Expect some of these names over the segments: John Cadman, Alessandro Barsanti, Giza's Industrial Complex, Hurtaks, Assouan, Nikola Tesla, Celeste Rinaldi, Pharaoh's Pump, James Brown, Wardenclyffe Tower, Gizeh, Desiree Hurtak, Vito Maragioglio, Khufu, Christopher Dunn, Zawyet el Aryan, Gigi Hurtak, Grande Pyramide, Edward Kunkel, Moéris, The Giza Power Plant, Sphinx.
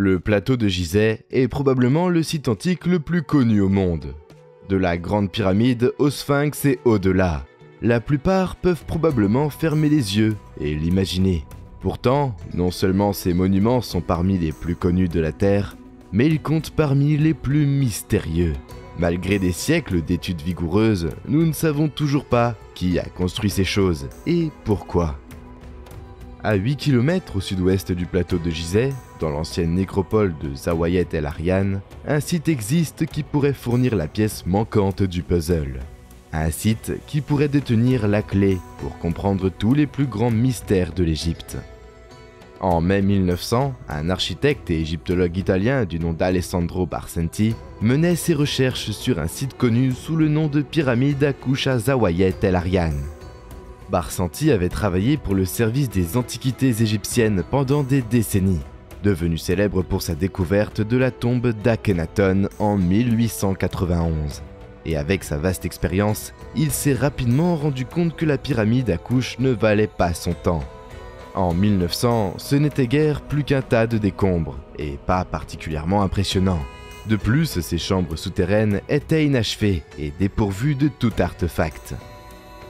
Le plateau de Gizeh est probablement le site antique le plus connu au monde. De la Grande Pyramide au Sphinx et au-delà, la plupart peuvent probablement fermer les yeux et l'imaginer. Pourtant, non seulement ces monuments sont parmi les plus connus de la Terre, mais ils comptent parmi les plus mystérieux. Malgré des siècles d'études vigoureuses, nous ne savons toujours pas qui a construit ces choses et pourquoi. À 8 km au sud-ouest du plateau de Gizeh, dans l'ancienne nécropole de Zawyet el Aryan, un site existe qui pourrait fournir la pièce manquante du puzzle. Un site qui pourrait détenir la clé pour comprendre tous les plus grands mystères de l'Égypte. En mai 1900, un architecte et égyptologue italien du nom d'Alessandro Barsanti menait ses recherches sur un site connu sous le nom de pyramide à couche à Zawyet el Aryan. Barsanti avait travaillé pour le service des antiquités égyptiennes pendant des décennies, devenu célèbre pour sa découverte de la tombe d'Akhenaton en 1891. Et avec sa vaste expérience, il s'est rapidement rendu compte que la pyramide à couche ne valait pas son temps. En 1900, ce n'était guère plus qu'un tas de décombres, et pas particulièrement impressionnant. De plus, ces chambres souterraines étaient inachevées et dépourvues de tout artefact.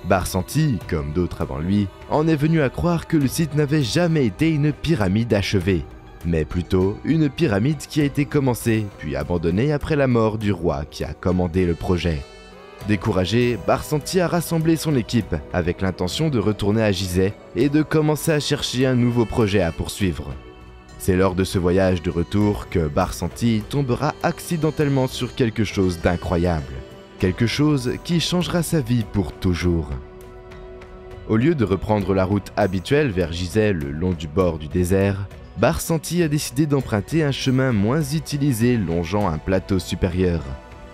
Barsanti, comme d'autres avant lui, en est venu à croire que le site n'avait jamais été une pyramide achevée, mais plutôt une pyramide qui a été commencée puis abandonnée après la mort du roi qui a commandé le projet. Découragé, Barsanti a rassemblé son équipe avec l'intention de retourner à Gizeh et de commencer à chercher un nouveau projet à poursuivre. C'est lors de ce voyage de retour que Barsanti tombera accidentellement sur quelque chose d'incroyable, quelque chose qui changera sa vie pour toujours. Au lieu de reprendre la route habituelle vers Gizeh le long du bord du désert, Barsanti a décidé d'emprunter un chemin moins utilisé longeant un plateau supérieur,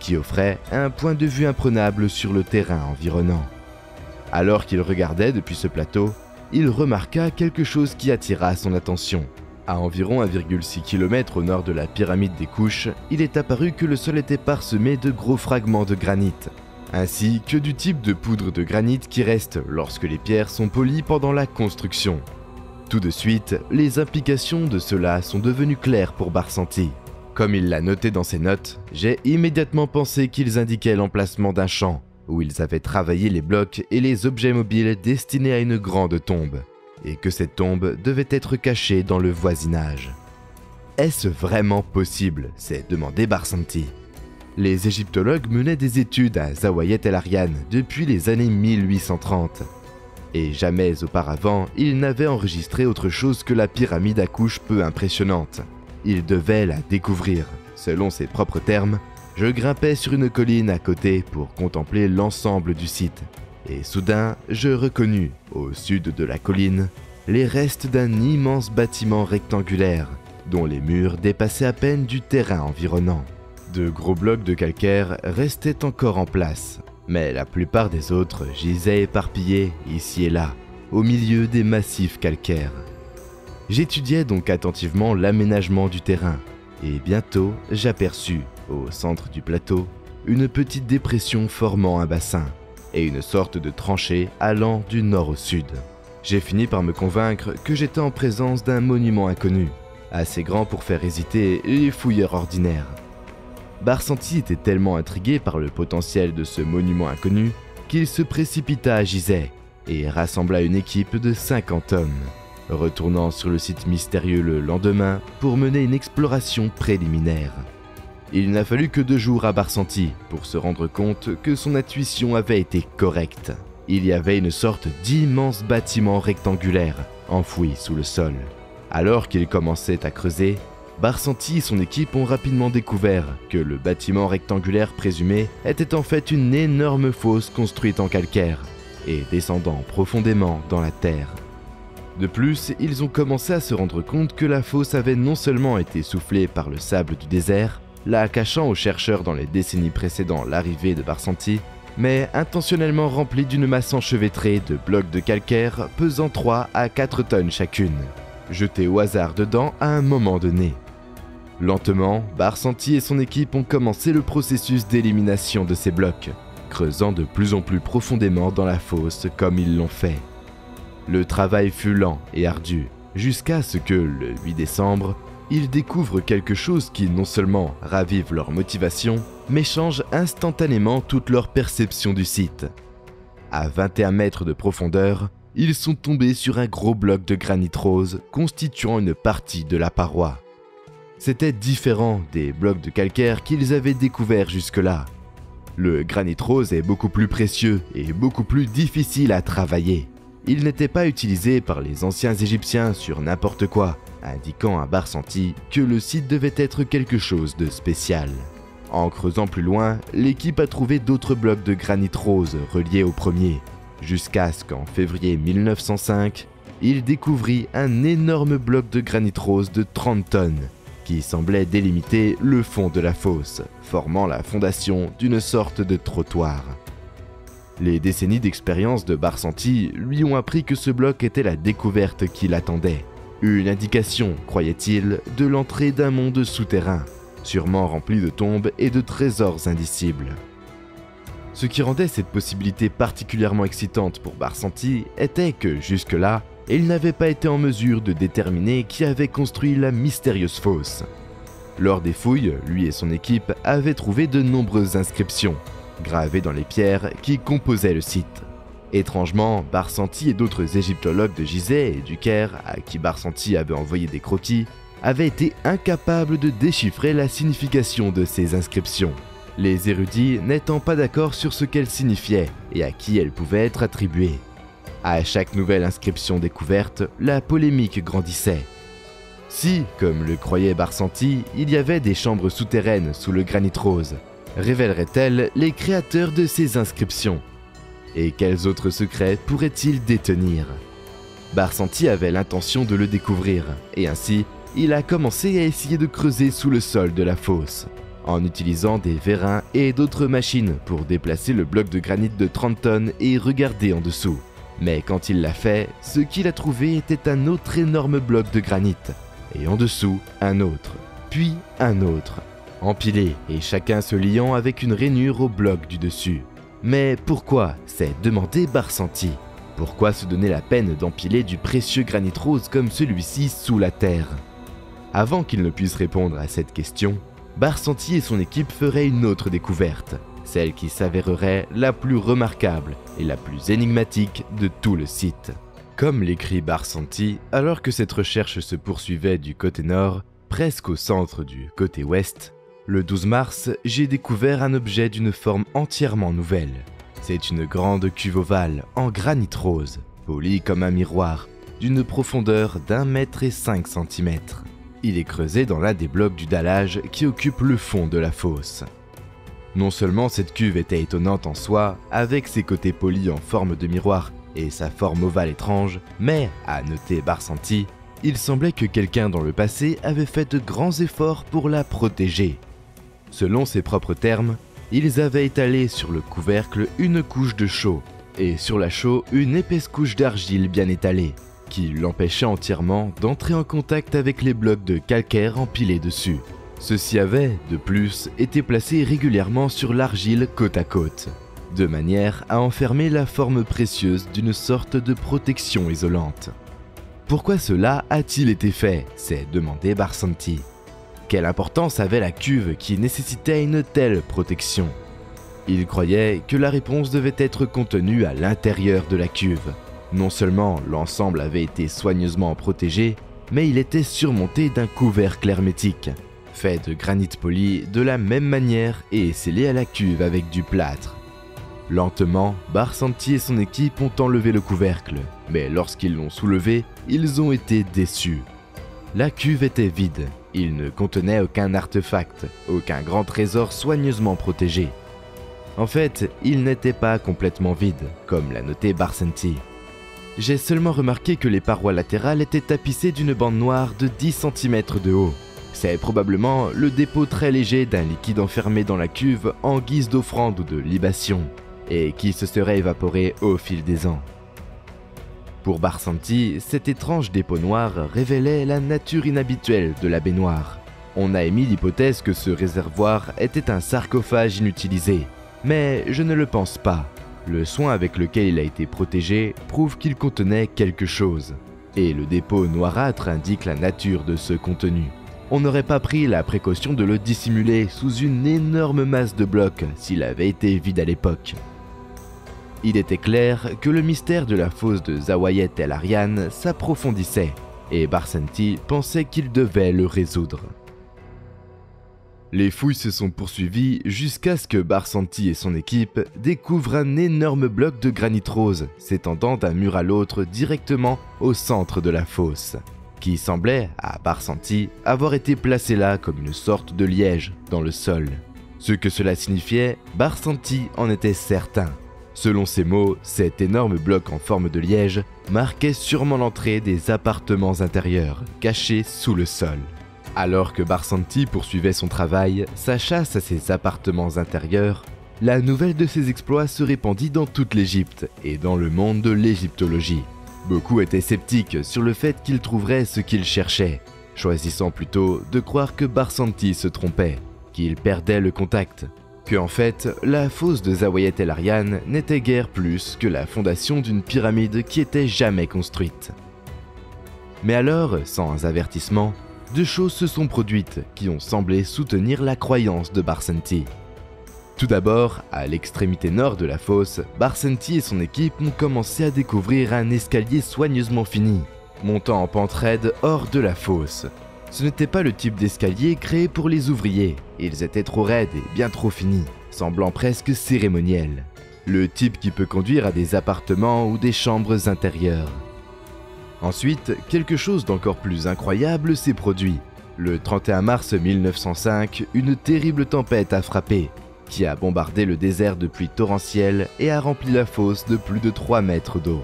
qui offrait un point de vue imprenable sur le terrain environnant. Alors qu'il regardait depuis ce plateau, il remarqua quelque chose qui attira son attention. À environ 1,6 km au nord de la pyramide des couches, il est apparu que le sol était parsemé de gros fragments de granit, ainsi que du type de poudre de granit qui reste lorsque les pierres sont polies pendant la construction. Tout de suite, les implications de cela sont devenues claires pour Barsanti. Comme il l'a noté dans ses notes, j'ai immédiatement pensé qu'ils indiquaient l'emplacement d'un champ, où ils avaient travaillé les blocs et les objets mobiles destinés à une grande tombe, et que cette tombe devait être cachée dans le voisinage. Est-ce vraiment possible? S'est demandé Barsanti. Les égyptologues menaient des études à Zawyet el Aryan depuis les années 1830. Et jamais auparavant, ils n'avaient enregistré autre chose que la pyramide à couche peu impressionnante. Ils devaient la découvrir. Selon ses propres termes, « Je grimpais sur une colline à côté pour contempler l'ensemble du site. Et soudain, je reconnus, au sud de la colline, les restes d'un immense bâtiment rectangulaire, dont les murs dépassaient à peine du terrain environnant. De gros blocs de calcaire restaient encore en place. » Mais la plupart des autres gisaient éparpillés ici et là, au milieu des massifs calcaires. J'étudiais donc attentivement l'aménagement du terrain, et bientôt j'aperçus, au centre du plateau, une petite dépression formant un bassin, et une sorte de tranchée allant du nord au sud. J'ai fini par me convaincre que j'étais en présence d'un monument inconnu, assez grand pour faire hésiter les fouilleurs ordinaires. Barsanti était tellement intrigué par le potentiel de ce monument inconnu qu'il se précipita à Gizeh et rassembla une équipe de 50 hommes, retournant sur le site mystérieux le lendemain pour mener une exploration préliminaire. Il n'a fallu que 2 jours à Barsanti pour se rendre compte que son intuition avait été correcte. Il y avait une sorte d'immense bâtiment rectangulaire enfoui sous le sol. Alors qu'il commençait à creuser, Barsanti et son équipe ont rapidement découvert que le bâtiment rectangulaire présumé était en fait une énorme fosse construite en calcaire et descendant profondément dans la terre. De plus, ils ont commencé à se rendre compte que la fosse avait non seulement été soufflée par le sable du désert, la cachant aux chercheurs dans les décennies précédant l'arrivée de Barsanti, mais intentionnellement remplie d'une masse enchevêtrée de blocs de calcaire pesant 3 à 4 tonnes chacune, jetée au hasard dedans à un moment donné. Lentement, Barsanti et son équipe ont commencé le processus d'élimination de ces blocs, creusant de plus en plus profondément dans la fosse comme ils l'ont fait. Le travail fut lent et ardu, jusqu'à ce que, le 8 décembre, ils découvrent quelque chose qui non seulement ravive leur motivation, mais change instantanément toute leur perception du site. À 21 mètres de profondeur, ils sont tombés sur un gros bloc de granit rose constituant une partie de la paroi. C'était différent des blocs de calcaire qu'ils avaient découverts jusque-là. Le granit rose est beaucoup plus précieux et beaucoup plus difficile à travailler. Il n'était pas utilisé par les anciens Égyptiens sur n'importe quoi, indiquant à Barsanti que le site devait être quelque chose de spécial. En creusant plus loin, l'équipe a trouvé d'autres blocs de granit rose reliés au premier, jusqu'à ce qu'en février 1905, il découvrit un énorme bloc de granit rose de 30 tonnes, qui semblait délimiter le fond de la fosse, formant la fondation d'une sorte de trottoir. Les décennies d'expérience de Barsanti lui ont appris que ce bloc était la découverte qui l'attendait, une indication, croyait-il, de l'entrée d'un monde souterrain, sûrement rempli de tombes et de trésors indicibles. Ce qui rendait cette possibilité particulièrement excitante pour Barsanti était que, jusque-là, il n'avait pas été en mesure de déterminer qui avait construit la mystérieuse fosse. Lors des fouilles, lui et son équipe avaient trouvé de nombreuses inscriptions, gravées dans les pierres qui composaient le site. Étrangement, Barsanti et d'autres égyptologues de Gizeh et du Caire, à qui Barsanti avait envoyé des croquis, avaient été incapables de déchiffrer la signification de ces inscriptions, les érudits n'étant pas d'accord sur ce qu'elles signifiaient et à qui elles pouvaient être attribuées. À chaque nouvelle inscription découverte, la polémique grandissait. Si, comme le croyait Barsanti, il y avait des chambres souterraines sous le granit rose, révéleraient-elles les créateurs de ces inscriptions? Et quels autres secrets pourraient-ils détenir? Barsanti avait l'intention de le découvrir, et ainsi, il a commencé à essayer de creuser sous le sol de la fosse, en utilisant des vérins et d'autres machines pour déplacer le bloc de granit de 30 tonnes et regarder en dessous. Mais quand il l'a fait, ce qu'il a trouvé était un autre énorme bloc de granit, et en dessous, un autre, puis un autre, empilés et chacun se liant avec une rainure au bloc du dessus. Mais pourquoi? s'est demandé Barsanti. Pourquoi se donner la peine d'empiler du précieux granit rose comme celui-ci sous la terre? Avant qu'il ne puisse répondre à cette question, Barsanti et son équipe feraient une autre découverte, celle qui s'avérerait la plus remarquable et la plus énigmatique de tout le site. Comme l'écrit Barsanti, alors que cette recherche se poursuivait du côté nord, presque au centre du côté ouest, le 12 mars, j'ai découvert un objet d'une forme entièrement nouvelle. C'est une grande cuve ovale en granit rose, polie comme un miroir, d'une profondeur d'1,5 m. Il est creusé dans l'un des blocs du dallage qui occupe le fond de la fosse. Non seulement cette cuve était étonnante en soi, avec ses côtés polis en forme de miroir et sa forme ovale étrange, mais, à noter Barsanti, il semblait que quelqu'un dans le passé avait fait de grands efforts pour la protéger. Selon ses propres termes, ils avaient étalé sur le couvercle une couche de chaux, et sur la chaux une épaisse couche d'argile bien étalée, qui l'empêchait entièrement d'entrer en contact avec les blocs de calcaire empilés dessus. Ceux-ci avaient, de plus, été placés régulièrement sur l'argile côte à côte, de manière à enfermer la forme précieuse d'une sorte de protection isolante. Pourquoi cela a-t-il été fait? s'est demandé Barsanti. Quelle importance avait la cuve qui nécessitait une telle protection? Il croyait que la réponse devait être contenue à l'intérieur de la cuve. Non seulement l'ensemble avait été soigneusement protégé, mais il était surmonté d'un couvercle hermétique, fait de granit poli de la même manière et scellé à la cuve avec du plâtre. Lentement, Barsanti et son équipe ont enlevé le couvercle, mais lorsqu'ils l'ont soulevé, ils ont été déçus. La cuve était vide, il ne contenait aucun artefact, aucun grand trésor soigneusement protégé. En fait, il n'était pas complètement vide, comme l'a noté Barsanti. J'ai seulement remarqué que les parois latérales étaient tapissées d'une bande noire de 10 cm de haut. C'est probablement le dépôt très léger d'un liquide enfermé dans la cuve en guise d'offrande ou de libation, et qui se serait évaporé au fil des ans. Pour Barsanti, cet étrange dépôt noir révélait la nature inhabituelle de la baignoire. On a émis l'hypothèse que ce réservoir était un sarcophage inutilisé, mais je ne le pense pas. Le soin avec lequel il a été protégé prouve qu'il contenait quelque chose, et le dépôt noirâtre indique la nature de ce contenu. on n'aurait pas pris la précaution de le dissimuler sous une énorme masse de blocs s'il avait été vide à l'époque. Il était clair que le mystère de la fosse de Zawyet el Aryan s'approfondissait, et Barsanti pensait qu'il devait le résoudre. Les fouilles se sont poursuivies jusqu'à ce que Barsanti et son équipe découvrent un énorme bloc de granit rose s'étendant d'un mur à l'autre directement au centre de la fosse, qui semblait, à Barsanti, avoir été placé là comme une sorte de liège dans le sol. Ce que cela signifiait, Barsanti en était certain. Selon ses mots, cet énorme bloc en forme de liège marquait sûrement l'entrée des appartements intérieurs, cachés sous le sol. Alors que Barsanti poursuivait son travail, sa chasse à ses appartements intérieurs, la nouvelle de ses exploits se répandit dans toute l'Égypte et dans le monde de l'égyptologie. Beaucoup étaient sceptiques sur le fait qu'il trouverait ce qu'il cherchait, choisissant plutôt de croire que Barsanti se trompait, qu'il perdait le contact, que en fait, la fosse de Zawyet el Aryan n'était guère plus que la fondation d'une pyramide qui était jamais construite. Mais alors, sans avertissement, deux choses se sont produites qui ont semblé soutenir la croyance de Barsanti. Tout d'abord, à l'extrémité nord de la fosse, Barsanti et son équipe ont commencé à découvrir un escalier soigneusement fini, montant en pente raide hors de la fosse. Ce n'était pas le type d'escalier créé pour les ouvriers, ils étaient trop raides et bien trop finis, semblant presque cérémoniels. Le type qui peut conduire à des appartements ou des chambres intérieures. Ensuite, quelque chose d'encore plus incroyable s'est produit. Le 31 mars 1905, une terrible tempête a frappé, qui a bombardé le désert de pluie torrentielle et a rempli la fosse de plus de 3 mètres d'eau.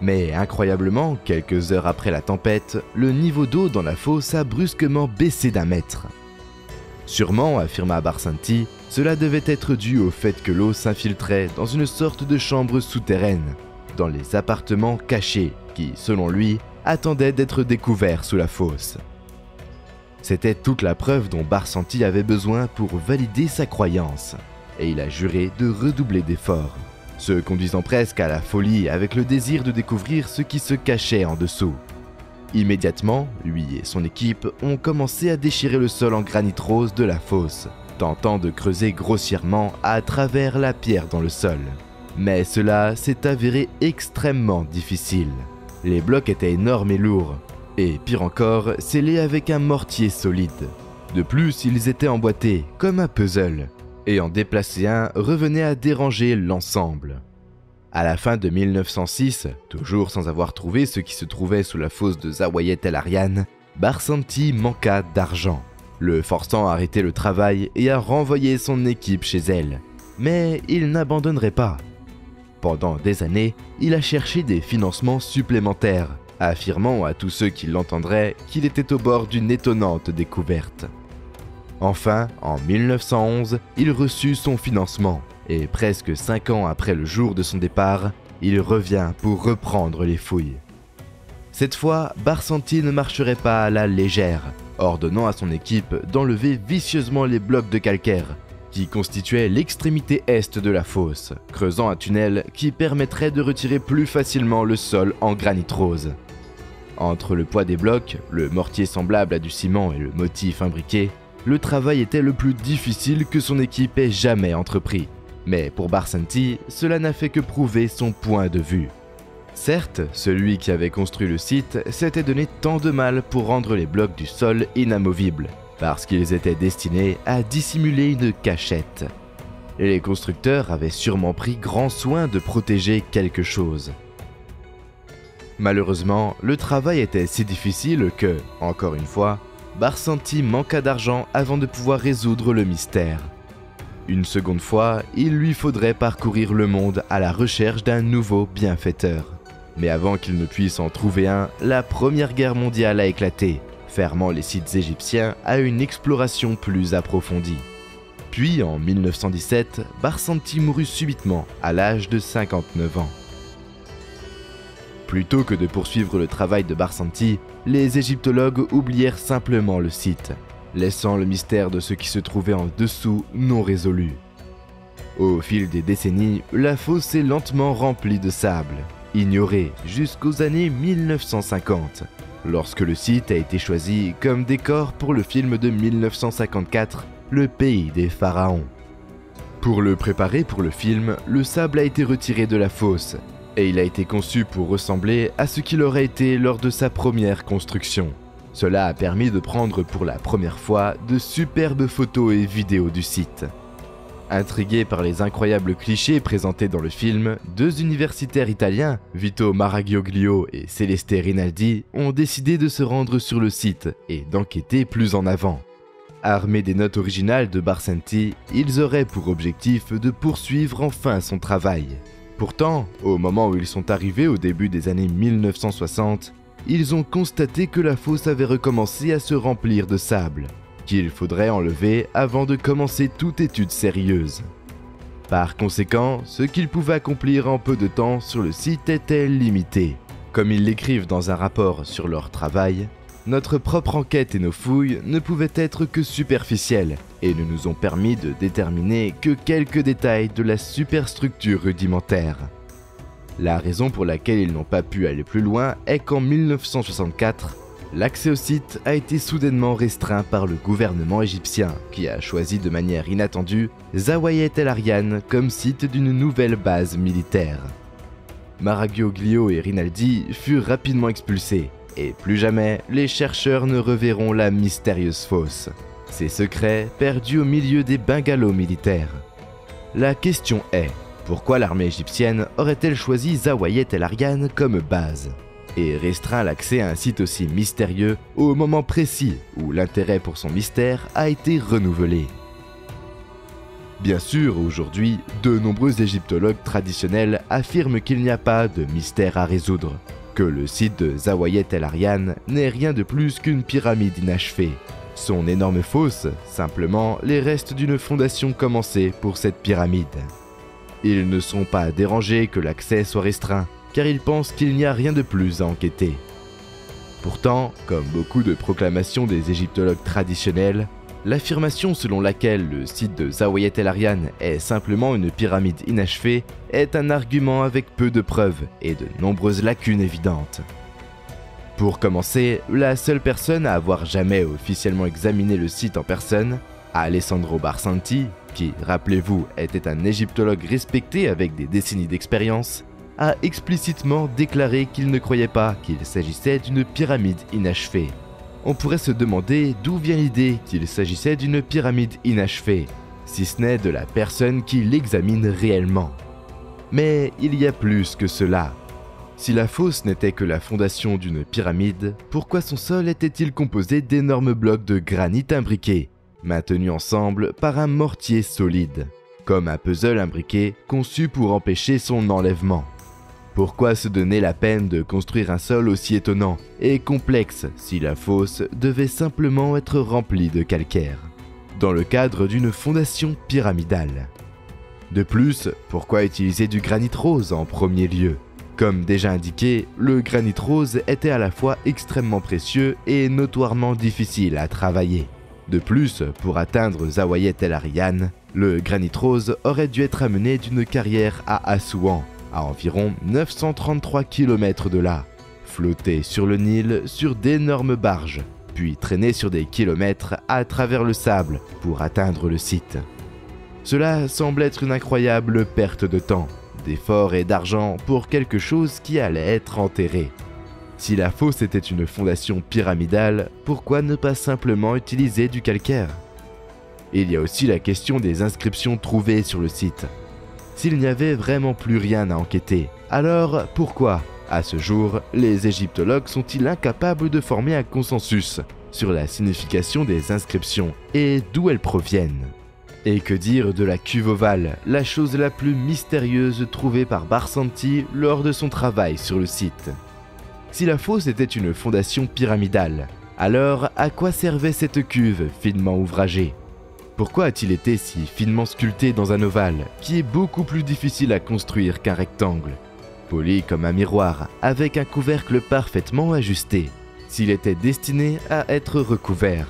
Mais incroyablement, quelques heures après la tempête, le niveau d'eau dans la fosse a brusquement baissé d'un mètre. Sûrement, affirma Barsanti, cela devait être dû au fait que l'eau s'infiltrait dans une sorte de chambre souterraine, dans les appartements cachés, qui, selon lui, attendait d'être découvert sous la fosse. C'était toute la preuve dont Barsanti avait besoin pour valider sa croyance, et il a juré de redoubler d'efforts, se conduisant presque à la folie avec le désir de découvrir ce qui se cachait en dessous. Immédiatement, lui et son équipe ont commencé à déchirer le sol en granit rose de la fosse, tentant de creuser grossièrement à travers la pierre dans le sol. Mais cela s'est avéré extrêmement difficile. Les blocs étaient énormes et lourds, et pire encore, scellés avec un mortier solide. De plus, ils étaient emboîtés, comme un puzzle, et en déplacer un revenait à déranger l'ensemble. À la fin de 1906, toujours sans avoir trouvé ce qui se trouvait sous la fosse de Zawyet el Aryan, Barsanti manqua d'argent, le forçant à arrêter le travail et à renvoyer son équipe chez elle. Mais il n'abandonnerait pas. Pendant des années, il a cherché des financements supplémentaires, affirmant à tous ceux qui l'entendraient qu'il était au bord d'une étonnante découverte. Enfin, en 1911, il reçut son financement, et presque 5 ans après le jour de son départ, il revient pour reprendre les fouilles. Cette fois, Barsanti ne marcherait pas à la légère, ordonnant à son équipe d'enlever vicieusement les blocs de calcaire, qui constituait l'extrémité est de la fosse, creusant un tunnel qui permettrait de retirer plus facilement le sol en granit rose. Entre le poids des blocs, le mortier semblable à du ciment et le motif imbriqué, le travail était le plus difficile que son équipe ait jamais entrepris. Mais pour Barsanti, cela n'a fait que prouver son point de vue. Certes, celui qui avait construit le site s'était donné tant de mal pour rendre les blocs du sol inamovibles, parce qu'ils étaient destinés à dissimuler une cachette. Les constructeurs avaient sûrement pris grand soin de protéger quelque chose. Malheureusement, le travail était si difficile que, encore une fois, Barsanti manqua d'argent avant de pouvoir résoudre le mystère. Une seconde fois, il lui faudrait parcourir le monde à la recherche d'un nouveau bienfaiteur. Mais avant qu'il ne puisse en trouver un, la Première Guerre mondiale a éclaté, fermant les sites égyptiens à une exploration plus approfondie. Puis, en 1917, Barsanti mourut subitement à l'âge de 59 ans. Plutôt que de poursuivre le travail de Barsanti, les égyptologues oublièrent simplement le site, laissant le mystère de ce qui se trouvait en dessous non résolu. Au fil des décennies, la fosse s'est lentement remplie de sable, ignorée jusqu'aux années 1950. lorsque le site a été choisi comme décor pour le film de 1954, Le Pays des Pharaons. Pour le préparer pour le film, le sable a été retiré de la fosse, et il a été conçu pour ressembler à ce qu'il aurait été lors de sa première construction. Cela a permis de prendre pour la première fois de superbes photos et vidéos du site. Intrigués par les incroyables clichés présentés dans le film, deux universitaires italiens, Vito Maragioglio et Celeste Rinaldi, ont décidé de se rendre sur le site et d'enquêter plus en avant. Armés des notes originales de Barsanti, ils auraient pour objectif de poursuivre enfin son travail. Pourtant, au moment où ils sont arrivés au début des années 1960, ils ont constaté que la fosse avait recommencé à se remplir de sable, qu'il faudrait enlever avant de commencer toute étude sérieuse. Par conséquent, ce qu'ils pouvaient accomplir en peu de temps sur le site était limité. Comme ils l'écrivent dans un rapport sur leur travail, « Notre propre enquête et nos fouilles ne pouvaient être que superficielles et ne nous ont permis de déterminer que quelques détails de la superstructure rudimentaire. » La raison pour laquelle ils n'ont pas pu aller plus loin est qu'en 1964, l'accès au site a été soudainement restreint par le gouvernement égyptien, qui a choisi de manière inattendue Zawyet el Aryan comme site d'une nouvelle base militaire. Maragioglio et Rinaldi furent rapidement expulsés, et plus jamais les chercheurs ne reverront la mystérieuse fosse, ses secrets perdus au milieu des bungalows militaires. La question est, pourquoi l'armée égyptienne aurait-elle choisi Zawyet el Aryan comme base ? Et restreint l'accès à un site aussi mystérieux au moment précis où l'intérêt pour son mystère a été renouvelé. Bien sûr, aujourd'hui, de nombreux égyptologues traditionnels affirment qu'il n'y a pas de mystère à résoudre, que le site de Zawyet el Aryan n'est rien de plus qu'une pyramide inachevée. Son énorme fosse, simplement les restes d'une fondation commencée pour cette pyramide. Ils ne sont pas dérangés que l'accès soit restreint, car ils pensent qu'il n'y a rien de plus à enquêter. Pourtant, comme beaucoup de proclamations des égyptologues traditionnels, l'affirmation selon laquelle le site de Zawyet el Aryan est simplement une pyramide inachevée est un argument avec peu de preuves et de nombreuses lacunes évidentes. Pour commencer, la seule personne à avoir jamais officiellement examiné le site en personne, Alessandro Barsanti, qui, rappelez-vous, était un égyptologue respecté avec des décennies d'expérience, a explicitement déclaré qu'il ne croyait pas qu'il s'agissait d'une pyramide inachevée. On pourrait se demander d'où vient l'idée qu'il s'agissait d'une pyramide inachevée, si ce n'est de la personne qui l'examine réellement. Mais il y a plus que cela. Si la fosse n'était que la fondation d'une pyramide, pourquoi son sol était-il composé d'énormes blocs de granit imbriqués, maintenus ensemble par un mortier solide, comme un puzzle imbriqué conçu pour empêcher son enlèvement? Pourquoi se donner la peine de construire un sol aussi étonnant et complexe si la fosse devait simplement être remplie de calcaire, dans le cadre d'une fondation pyramidale? De plus, pourquoi utiliser du granit rose en premier lieu? Comme déjà indiqué, le granit rose était à la fois extrêmement précieux et notoirement difficile à travailler. De plus, pour atteindre Zawyet el Aryan, le granit rose aurait dû être amené d'une carrière à Assouan, à environ 933 km de là, flotter sur le Nil sur d'énormes barges, puis traîner sur des kilomètres à travers le sable pour atteindre le site. Cela semble être une incroyable perte de temps, d'efforts et d'argent pour quelque chose qui allait être enterré. Si la fosse était une fondation pyramidale, pourquoi ne pas simplement utiliser du calcaire? Il y a aussi la question des inscriptions trouvées sur le site. S'il n'y avait vraiment plus rien à enquêter, alors pourquoi, à ce jour, les égyptologues sont-ils incapables de former un consensus sur la signification des inscriptions et d'où elles proviennent? Et que dire de la cuve ovale, la chose la plus mystérieuse trouvée par Barsanti lors de son travail sur le site? Si la fosse était une fondation pyramidale, alors à quoi servait cette cuve finement ouvragée? Pourquoi a-t-il été si finement sculpté dans un ovale, qui est beaucoup plus difficile à construire qu'un rectangle, poli comme un miroir, avec un couvercle parfaitement ajusté, s'il était destiné à être recouvert?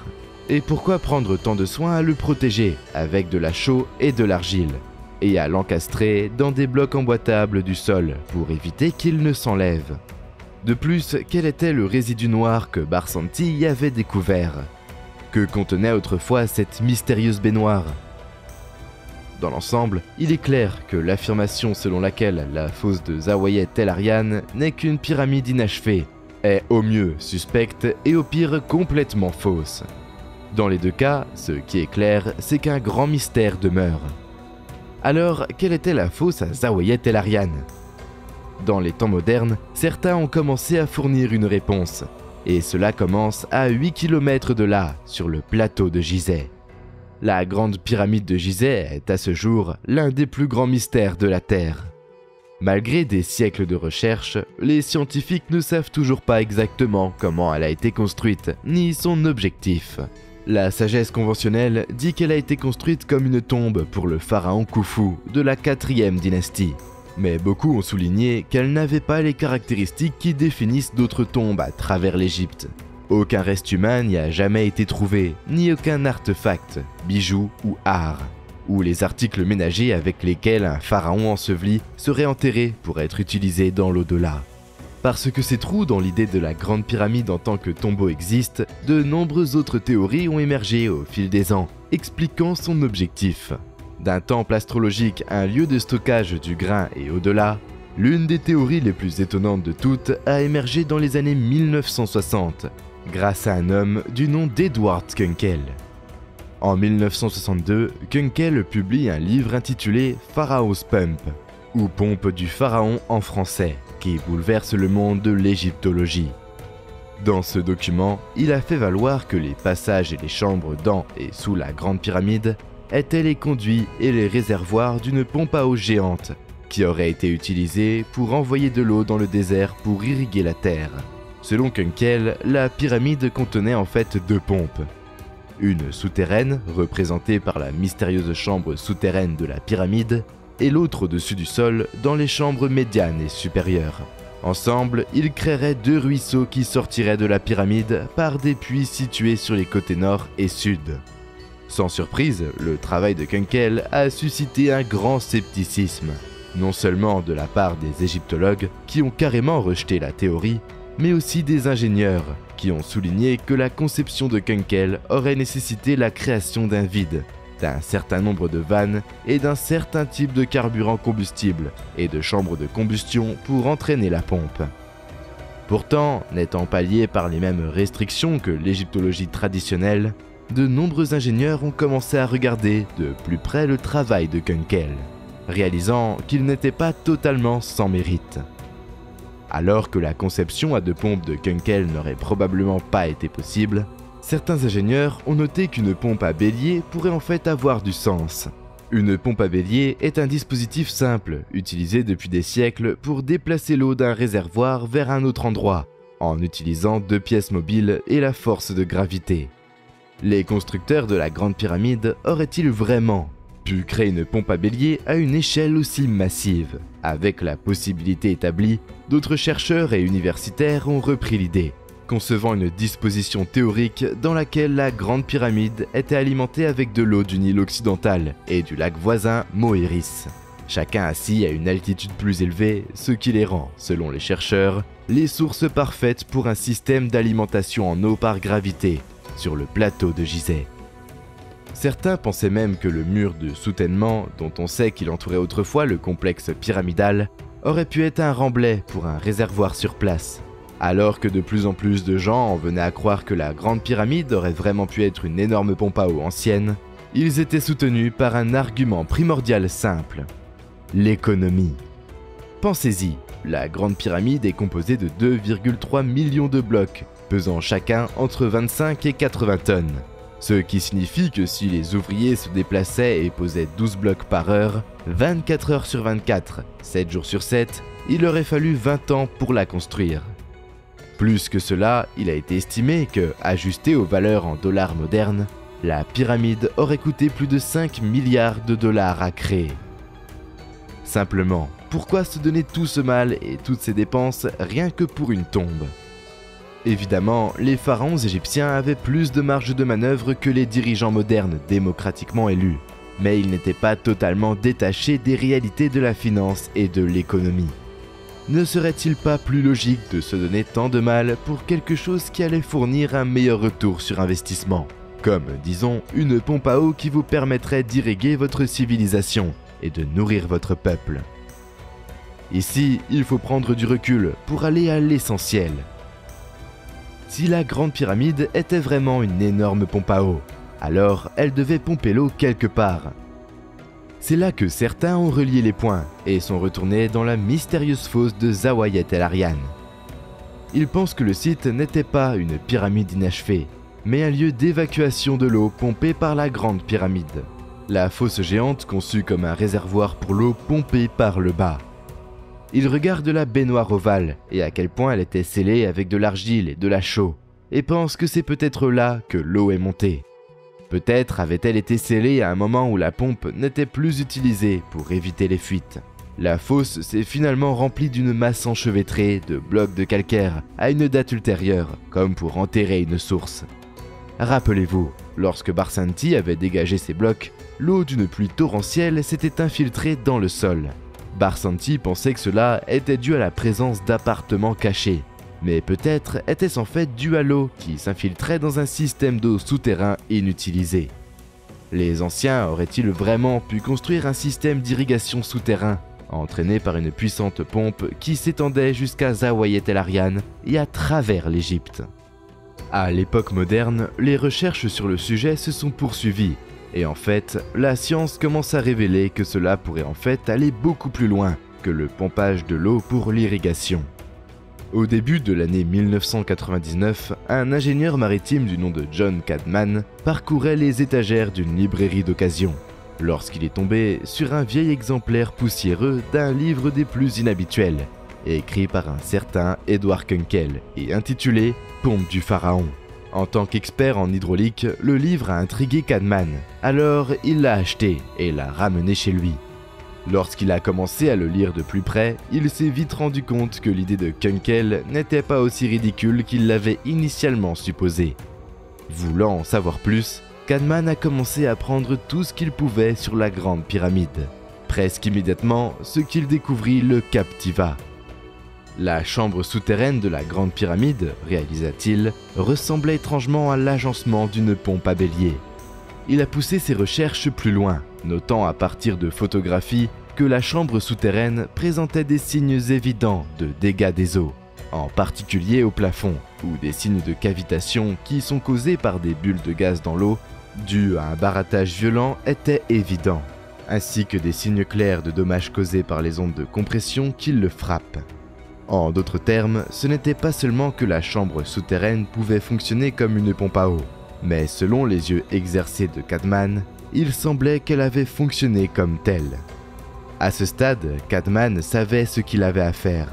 Et pourquoi prendre tant de soin à le protéger avec de la chaux et de l'argile, et à l'encastrer dans des blocs emboîtables du sol pour éviter qu'il ne s'enlève? De plus, quel était le résidu noir que Barsanti y avait découvert? Que contenait autrefois cette mystérieuse baignoire? Dans l'ensemble, il est clair que l'affirmation selon laquelle la fosse de Zawyet el Aryan n'est qu'une pyramide inachevée est au mieux suspecte et au pire complètement fausse. Dans les deux cas, ce qui est clair, c'est qu'un grand mystère demeure. Alors, quelle était la fosse à Zawyet el Aryan? Dans les temps modernes, certains ont commencé à fournir une réponse, et cela commence à 8 km de là, sur le plateau de Gizeh. La grande pyramide de Gizeh est à ce jour l'un des plus grands mystères de la Terre. Malgré des siècles de recherches, les scientifiques ne savent toujours pas exactement comment elle a été construite, ni son objectif. La sagesse conventionnelle dit qu'elle a été construite comme une tombe pour le pharaon Khufu de la 4e dynastie. Mais beaucoup ont souligné qu'elle n'avait pas les caractéristiques qui définissent d'autres tombes à travers l'Égypte. Aucun reste humain n'y a jamais été trouvé, ni aucun artefact, bijoux ou art, ou les articles ménagers avec lesquels un pharaon enseveli serait enterré pour être utilisé dans l'au-delà. Parce que ces trous dans l'idée de la Grande Pyramide en tant que tombeau existent, de nombreuses autres théories ont émergé au fil des ans, expliquant son objectif. D'un temple astrologique à un lieu de stockage du grain et au-delà, l'une des théories les plus étonnantes de toutes a émergé dans les années 1960, grâce à un homme du nom d'Edward Kunkel. En 1962, Kunkel publie un livre intitulé « Pharaoh's Pump » ou « Pompe du pharaon » en français, qui bouleverse le monde de l'égyptologie. Dans ce document, il a fait valoir que les passages et les chambres dans et sous la Grande Pyramide étaient les conduits et les réservoirs d'une pompe à eau géante qui aurait été utilisée pour envoyer de l'eau dans le désert pour irriguer la terre. Selon Kunkel, la pyramide contenait en fait deux pompes. Une souterraine, représentée par la mystérieuse chambre souterraine de la pyramide, et l'autre au-dessus du sol, dans les chambres médianes et supérieures. Ensemble, ils créeraient deux ruisseaux qui sortiraient de la pyramide par des puits situés sur les côtés nord et sud. Sans surprise, le travail de Kunkel a suscité un grand scepticisme, non seulement de la part des égyptologues qui ont carrément rejeté la théorie, mais aussi des ingénieurs qui ont souligné que la conception de Kunkel aurait nécessité la création d'un vide, d'un certain nombre de vannes et d'un certain type de carburant combustible et de chambres de combustion pour entraîner la pompe. Pourtant, n'étant pas liés par les mêmes restrictions que l'égyptologie traditionnelle, de nombreux ingénieurs ont commencé à regarder de plus près le travail de Kunkel, réalisant qu'il n'était pas totalement sans mérite. Alors que la conception à deux pompes de Kunkel n'aurait probablement pas été possible, certains ingénieurs ont noté qu'une pompe à bélier pourrait en fait avoir du sens. Une pompe à bélier est un dispositif simple, utilisé depuis des siècles pour déplacer l'eau d'un réservoir vers un autre endroit, en utilisant deux pièces mobiles et la force de gravité. Les constructeurs de la Grande Pyramide auraient-ils vraiment pu créer une pompe à bélier à une échelle aussi massive? Avec la possibilité établie, d'autres chercheurs et universitaires ont repris l'idée, concevant une disposition théorique dans laquelle la Grande Pyramide était alimentée avec de l'eau du Nil occidental et du lac voisin Moéris, chacun assis à une altitude plus élevée, ce qui les rend, selon les chercheurs, les sources parfaites pour un système d'alimentation en eau par gravité sur le plateau de Gizeh. Certains pensaient même que le mur de soutènement, dont on sait qu'il entourait autrefois le complexe pyramidal, aurait pu être un remblai pour un réservoir sur place. Alors que de plus en plus de gens en venaient à croire que la Grande Pyramide aurait vraiment pu être une énorme pompe à eau ancienne, ils étaient soutenus par un argument primordial simple: l'économie. Pensez-y, la Grande Pyramide est composée de 2,3 millions de blocs, pesant chacun entre 25 et 80 tonnes. Ce qui signifie que si les ouvriers se déplaçaient et posaient 12 blocs par heure, 24 heures sur 24, 7 jours sur 7, il aurait fallu 20 ans pour la construire. Plus que cela, il a été estimé que, ajusté aux valeurs en dollars modernes, la pyramide aurait coûté plus de 5 milliards de dollars à créer. Simplement, pourquoi se donner tout ce mal et toutes ces dépenses rien que pour une tombe ? Évidemment, les pharaons égyptiens avaient plus de marge de manœuvre que les dirigeants modernes démocratiquement élus, mais ils n'étaient pas totalement détachés des réalités de la finance et de l'économie. Ne serait-il pas plus logique de se donner tant de mal pour quelque chose qui allait fournir un meilleur retour sur investissement? Comme, disons, une pompe à eau qui vous permettrait d'irriguer votre civilisation et de nourrir votre peuple. Ici, il faut prendre du recul pour aller à l'essentiel. Si la Grande Pyramide était vraiment une énorme pompe à eau, alors elle devait pomper l'eau quelque part. C'est là que certains ont relié les points et sont retournés dans la mystérieuse fosse de Zawyet el Aryan. Ils pensent que le site n'était pas une pyramide inachevée, mais un lieu d'évacuation de l'eau pompée par la Grande Pyramide. La fosse géante conçue comme un réservoir pour l'eau pompée par le bas. Ils regardent la baignoire ovale et à quel point elle était scellée avec de l'argile et de la chaux, et pensent que c'est peut-être là que l'eau est montée. Peut-être avait-elle été scellée à un moment où la pompe n'était plus utilisée pour éviter les fuites. La fosse s'est finalement remplie d'une masse enchevêtrée de blocs de calcaire à une date ultérieure, comme pour enterrer une source. Rappelez-vous, lorsque Barsanti avait dégagé ces blocs, l'eau d'une pluie torrentielle s'était infiltrée dans le sol. Barsanti pensait que cela était dû à la présence d'appartements cachés, mais peut-être était-ce en fait dû à l'eau qui s'infiltrait dans un système d'eau souterrain inutilisé. Les anciens auraient-ils vraiment pu construire un système d'irrigation souterrain, entraîné par une puissante pompe qui s'étendait jusqu'à Zawyet el Aryan et à travers l'Égypte? À l'époque moderne, les recherches sur le sujet se sont poursuivies, et en fait, la science commence à révéler que cela pourrait en fait aller beaucoup plus loin que le pompage de l'eau pour l'irrigation. Au début de l'année 1999, un ingénieur maritime du nom de John Cadman parcourait les étagères d'une librairie d'occasion, lorsqu'il est tombé sur un vieil exemplaire poussiéreux d'un livre des plus inhabituels, écrit par un certain Edward Kunkel et intitulé « Pompe du pharaon ». En tant qu'expert en hydraulique, le livre a intrigué Cadman, alors il l'a acheté et l'a ramené chez lui. Lorsqu'il a commencé à le lire de plus près, il s'est vite rendu compte que l'idée de Kunkel n'était pas aussi ridicule qu'il l'avait initialement supposé. Voulant en savoir plus, Cadman a commencé à prendre tout ce qu'il pouvait sur la Grande Pyramide. Presque immédiatement, ce qu'il découvrit le captiva. La chambre souterraine de la Grande Pyramide, réalisa-t-il, ressemblait étrangement à l'agencement d'une pompe à bélier. Il a poussé ses recherches plus loin, notant à partir de photographies que la chambre souterraine présentait des signes évidents de dégâts des eaux, en particulier au plafond, ou des signes de cavitation qui sont causés par des bulles de gaz dans l'eau, dues à un barattage violent, étaient évidents, ainsi que des signes clairs de dommages causés par les ondes de compression qui le frappent. En d'autres termes, ce n'était pas seulement que la chambre souterraine pouvait fonctionner comme une pompe à eau, mais selon les yeux exercés de Cadman, il semblait qu'elle avait fonctionné comme telle. À ce stade, Cadman savait ce qu'il avait à faire.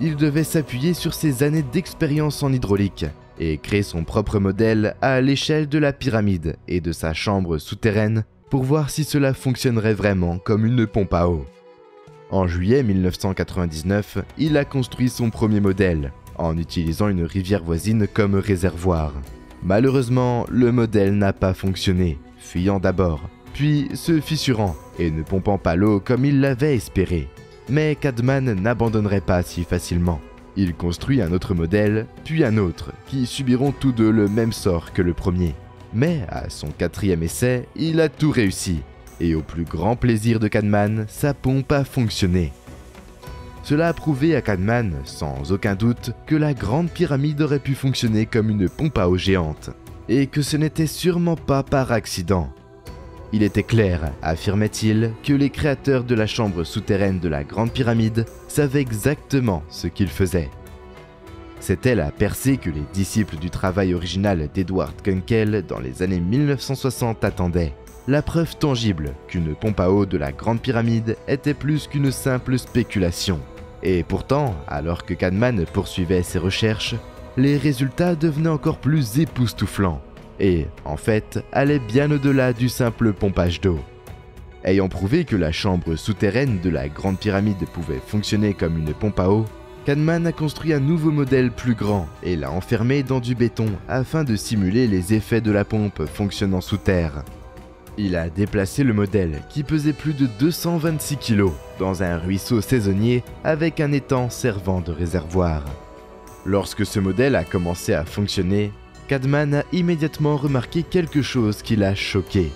Il devait s'appuyer sur ses années d'expérience en hydraulique et créer son propre modèle à l'échelle de la pyramide et de sa chambre souterraine pour voir si cela fonctionnerait vraiment comme une pompe à eau. En juillet 1999, il a construit son premier modèle, en utilisant une rivière voisine comme réservoir. Malheureusement, le modèle n'a pas fonctionné, fuyant d'abord, puis se fissurant et ne pompant pas l'eau comme il l'avait espéré. Mais Cadman n'abandonnerait pas si facilement. Il construit un autre modèle, puis un autre, qui subiront tous deux le même sort que le premier. Mais à son quatrième essai, il a tout réussi. Et au plus grand plaisir de Cadman, sa pompe a fonctionné. Cela a prouvé à Cadman, sans aucun doute, que la Grande Pyramide aurait pu fonctionner comme une pompe à eau géante, et que ce n'était sûrement pas par accident. Il était clair, affirmait-il, que les créateurs de la chambre souterraine de la Grande Pyramide savaient exactement ce qu'ils faisaient. C'était la percée que les disciples du travail original d'Edward Kunkel dans les années 1960 attendaient. La preuve tangible qu'une pompe à eau de la Grande Pyramide était plus qu'une simple spéculation. Et pourtant, alors que Cadman poursuivait ses recherches, les résultats devenaient encore plus époustouflants et, en fait, allaient bien au-delà du simple pompage d'eau. Ayant prouvé que la chambre souterraine de la Grande Pyramide pouvait fonctionner comme une pompe à eau, Cadman a construit un nouveau modèle plus grand et l'a enfermé dans du béton afin de simuler les effets de la pompe fonctionnant sous terre. Il a déplacé le modèle, qui pesait plus de 226 kg, dans un ruisseau saisonnier avec un étang servant de réservoir. Lorsque ce modèle a commencé à fonctionner, Cadman a immédiatement remarqué quelque chose qui l'a choqué.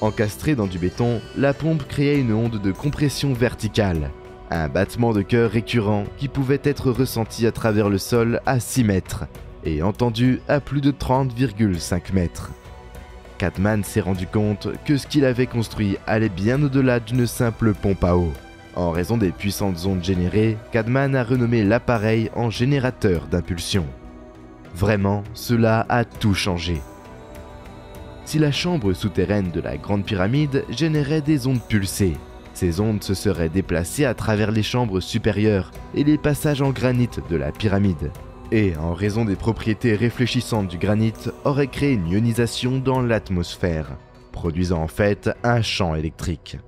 Encastrée dans du béton, la pompe créait une onde de compression verticale, un battement de cœur récurrent qui pouvait être ressenti à travers le sol à 6 mètres et entendu à plus de 30,5 mètres. Cadman s'est rendu compte que ce qu'il avait construit allait bien au-delà d'une simple pompe à eau. En raison des puissantes ondes générées, Cadman a renommé l'appareil en générateur d'impulsion. Vraiment, cela a tout changé. Si la chambre souterraine de la Grande Pyramide générait des ondes pulsées, ces ondes se seraient déplacées à travers les chambres supérieures et les passages en granit de la pyramide, et en raison des propriétés réfléchissantes du granit, auraient créé une ionisation dans l'atmosphère, produisant en fait un champ électrique.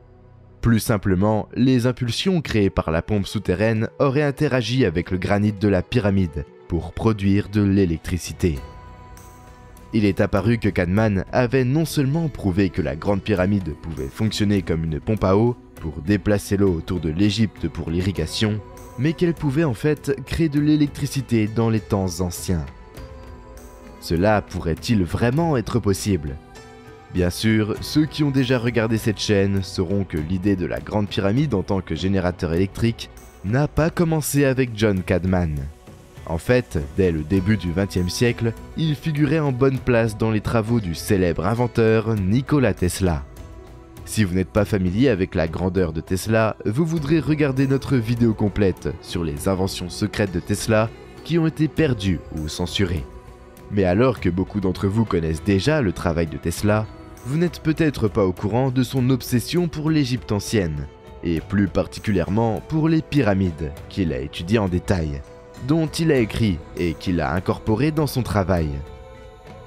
Plus simplement, les impulsions créées par la pompe souterraine auraient interagi avec le granit de la pyramide pour produire de l'électricité. Il est apparu que Cadman avait non seulement prouvé que la Grande Pyramide pouvait fonctionner comme une pompe à eau pour déplacer l'eau autour de l'Égypte pour l'irrigation, mais qu'elle pouvait en fait créer de l'électricité dans les temps anciens. Cela pourrait-il vraiment être possible ? Bien sûr, ceux qui ont déjà regardé cette chaîne sauront que l'idée de la Grande Pyramide en tant que générateur électrique n'a pas commencé avec John Cadman. En fait, dès le début du XXe siècle, il figurait en bonne place dans les travaux du célèbre inventeur Nikola Tesla. Si vous n'êtes pas familier avec la grandeur de Tesla, vous voudrez regarder notre vidéo complète sur les inventions secrètes de Tesla qui ont été perdues ou censurées. Mais alors que beaucoup d'entre vous connaissent déjà le travail de Tesla, vous n'êtes peut-être pas au courant de son obsession pour l'Égypte ancienne, et plus particulièrement pour les pyramides, qu'il a étudiées en détail, dont il a écrit et qu'il a incorporé dans son travail.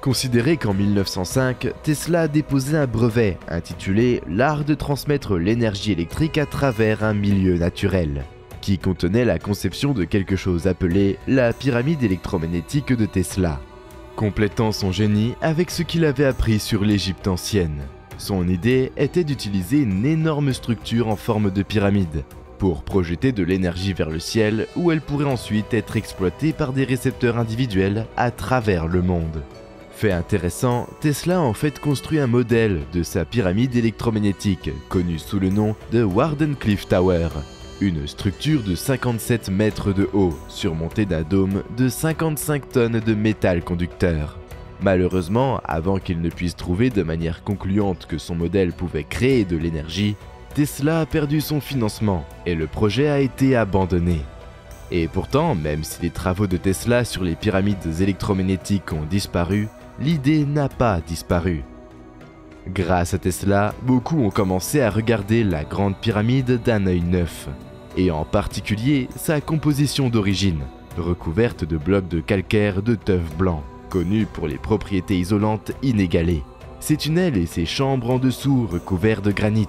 Considérez qu'en 1905, Tesla a déposé un brevet intitulé « L'art de transmettre l'énergie électrique à travers un milieu naturel », qui contenait la conception de quelque chose appelé la pyramide électromagnétique de Tesla, complétant son génie avec ce qu'il avait appris sur l'Égypte ancienne. Son idée était d'utiliser une énorme structure en forme de pyramide pour projeter de l'énergie vers le ciel où elle pourrait ensuite être exploitée par des récepteurs individuels à travers le monde. Fait intéressant, Tesla a en fait construit un modèle de sa pyramide électromagnétique, connue sous le nom de Wardenclyffe Tower, une structure de 57 mètres de haut, surmontée d'un dôme de 55 tonnes de métal conducteur. Malheureusement, avant qu'il ne puisse trouver de manière concluante que son modèle pouvait créer de l'énergie, Tesla a perdu son financement et le projet a été abandonné. Et pourtant, même si les travaux de Tesla sur les pyramides électromagnétiques ont disparu, l'idée n'a pas disparu. Grâce à Tesla, beaucoup ont commencé à regarder la Grande Pyramide d'un œil neuf, et en particulier sa composition d'origine, recouverte de blocs de calcaire de teuf blanc, connue pour les propriétés isolantes inégalées, ses tunnels et ses chambres en dessous recouverts de granit,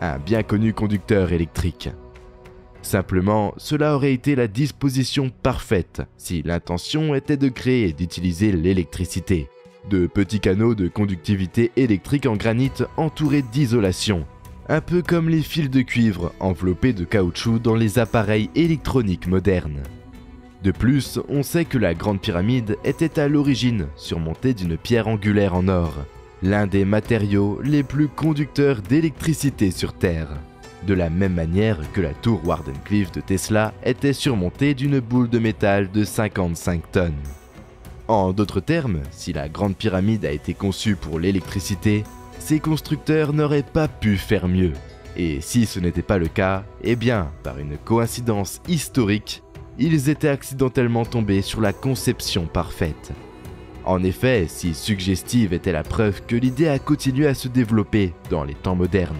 un bien connu conducteur électrique. Simplement, cela aurait été la disposition parfaite si l'intention était de créer et d'utiliser l'électricité. De petits canaux de conductivité électrique en granit entourés d'isolation, un peu comme les fils de cuivre enveloppés de caoutchouc dans les appareils électroniques modernes. De plus, on sait que la Grande Pyramide était à l'origine surmontée d'une pierre angulaire en or, l'un des matériaux les plus conducteurs d'électricité sur Terre, de la même manière que la tour Wardenclyffe de Tesla était surmontée d'une boule de métal de 55 tonnes. En d'autres termes, si la Grande Pyramide a été conçue pour l'électricité, ses constructeurs n'auraient pas pu faire mieux. Et si ce n'était pas le cas, eh bien, par une coïncidence historique, ils étaient accidentellement tombés sur la conception parfaite. En effet, si suggestive était la preuve que l'idée a continué à se développer dans les temps modernes.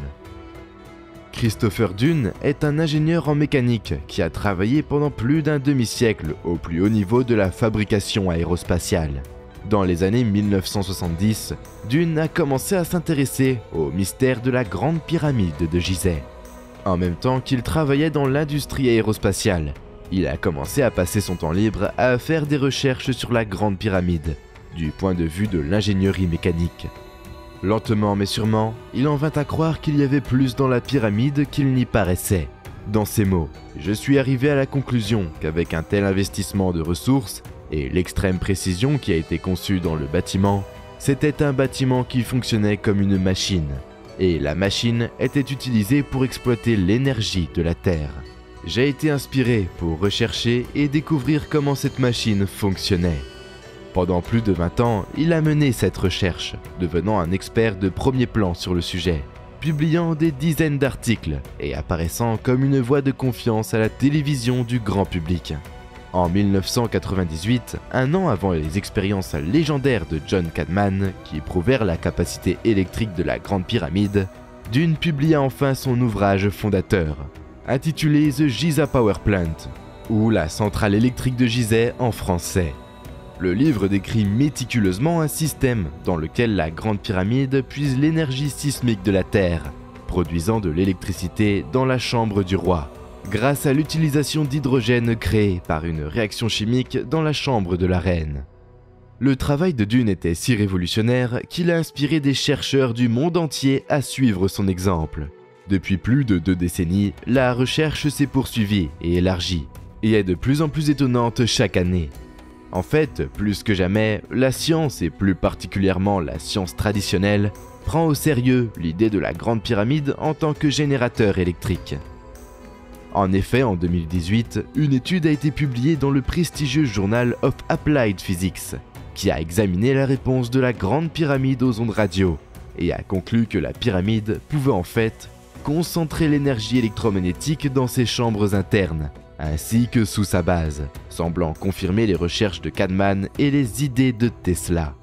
Christopher Dunn est un ingénieur en mécanique qui a travaillé pendant plus d'un demi-siècle au plus haut niveau de la fabrication aérospatiale. Dans les années 1970, Dunn a commencé à s'intéresser au mystère de la Grande Pyramide de Gizeh. En même temps qu'il travaillait dans l'industrie aérospatiale, il a commencé à passer son temps libre à faire des recherches sur la Grande Pyramide, du point de vue de l'ingénierie mécanique. Lentement mais sûrement, il en vint à croire qu'il y avait plus dans la pyramide qu'il n'y paraissait. Dans ces mots, je suis arrivé à la conclusion qu'avec un tel investissement de ressources et l'extrême précision qui a été conçue dans le bâtiment, c'était un bâtiment qui fonctionnait comme une machine. Et la machine était utilisée pour exploiter l'énergie de la Terre. J'ai été inspiré pour rechercher et découvrir comment cette machine fonctionnait. Pendant plus de 20 ans, il a mené cette recherche, devenant un expert de premier plan sur le sujet, publiant des dizaines d'articles et apparaissant comme une voix de confiance à la télévision du grand public. En 1998, un an avant les expériences légendaires de John Cadman qui prouvèrent la capacité électrique de la Grande Pyramide, Dunn publia enfin son ouvrage fondateur, intitulé The Giza Power Plant, ou la centrale électrique de Gizeh en français. Le livre décrit méticuleusement un système dans lequel la Grande Pyramide puise l'énergie sismique de la Terre, produisant de l'électricité dans la chambre du roi, grâce à l'utilisation d'hydrogène créé par une réaction chimique dans la chambre de la reine. Le travail de Dunn était si révolutionnaire qu'il a inspiré des chercheurs du monde entier à suivre son exemple. Depuis plus de 2 décennies, la recherche s'est poursuivie et élargie, et est de plus en plus étonnante chaque année. En fait, plus que jamais, la science, et plus particulièrement la science traditionnelle, prend au sérieux l'idée de la Grande Pyramide en tant que générateur électrique. En effet, en 2018, une étude a été publiée dans le prestigieux journal of Applied Physics, qui a examiné la réponse de la Grande Pyramide aux ondes radio, et a conclu que la pyramide pouvait en fait concentrer l'énergie électromagnétique dans ses chambres internes, ainsi que sous sa base, semblant confirmer les recherches de Cadman et les idées de Tesla.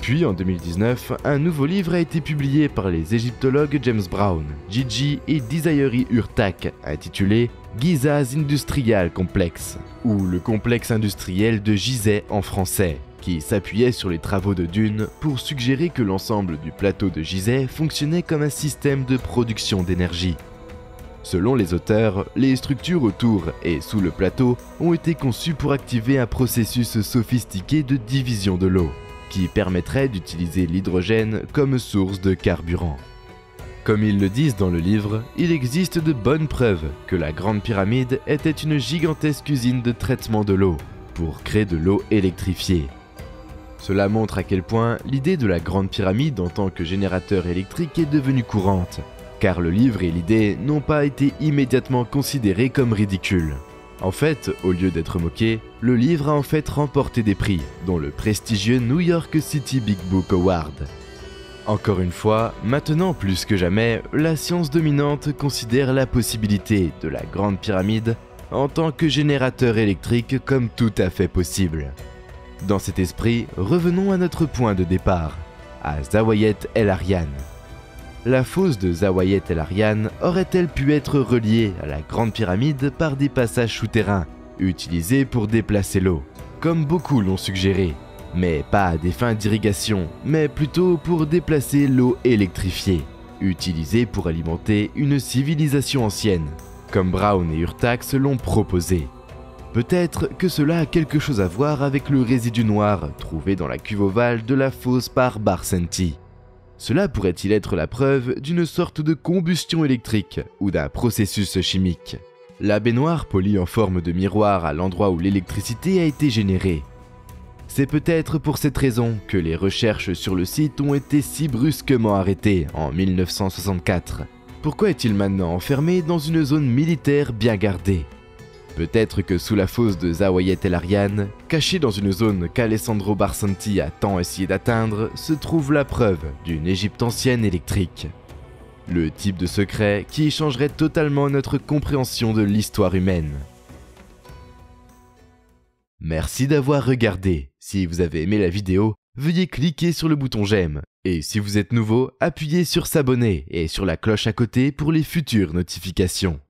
Puis en 2019, un nouveau livre a été publié par les égyptologues James Brown, Gigi et Desiree Hurtak, intitulé Giza's Industrial Complex, ou le complexe industriel de Gizeh en français, qui s'appuyait sur les travaux de Dunn pour suggérer que l'ensemble du plateau de Gizeh fonctionnait comme un système de production d'énergie. Selon les auteurs, les structures autour et sous le plateau ont été conçues pour activer un processus sophistiqué de division de l'eau, qui permettrait d'utiliser l'hydrogène comme source de carburant. Comme ils le disent dans le livre, il existe de bonnes preuves que la Grande Pyramide était une gigantesque usine de traitement de l'eau pour créer de l'eau électrifiée. Cela montre à quel point l'idée de la Grande Pyramide en tant que générateur électrique est devenue courante, car le livre et l'idée n'ont pas été immédiatement considérés comme ridicules. En fait, au lieu d'être moqué, le livre a en fait remporté des prix, dont le prestigieux New York City Big Book Award. Encore une fois, maintenant plus que jamais, la science dominante considère la possibilité de la Grande Pyramide en tant que générateur électrique comme tout à fait possible. Dans cet esprit, revenons à notre point de départ, à Zawyet el Aryan. La fosse de Zawyet el Aryan aurait-elle pu être reliée à la Grande Pyramide par des passages souterrains, utilisés pour déplacer l'eau, comme beaucoup l'ont suggéré, mais pas à des fins d'irrigation, mais plutôt pour déplacer l'eau électrifiée, utilisée pour alimenter une civilisation ancienne, comme Brown et Hurtak l'ont proposé. Peut-être que cela a quelque chose à voir avec le résidu noir trouvé dans la cuve ovale de la fosse par Barsanti. Cela pourrait-il être la preuve d'une sorte de combustion électrique ou d'un processus chimique? La baignoire polie en forme de miroir à l'endroit où l'électricité a été générée. C'est peut-être pour cette raison que les recherches sur le site ont été si brusquement arrêtées en 1964. Pourquoi est-il maintenant enfermé dans une zone militaire bien gardée? Peut-être que sous la fosse de Zawyet el Aryan, cachée dans une zone qu'Alessandro Barsanti a tant essayé d'atteindre, se trouve la preuve d'une Égypte ancienne électrique. Le type de secret qui changerait totalement notre compréhension de l'histoire humaine. Merci d'avoir regardé. Si vous avez aimé la vidéo, veuillez cliquer sur le bouton j'aime. Et si vous êtes nouveau, appuyez sur s'abonner et sur la cloche à côté pour les futures notifications.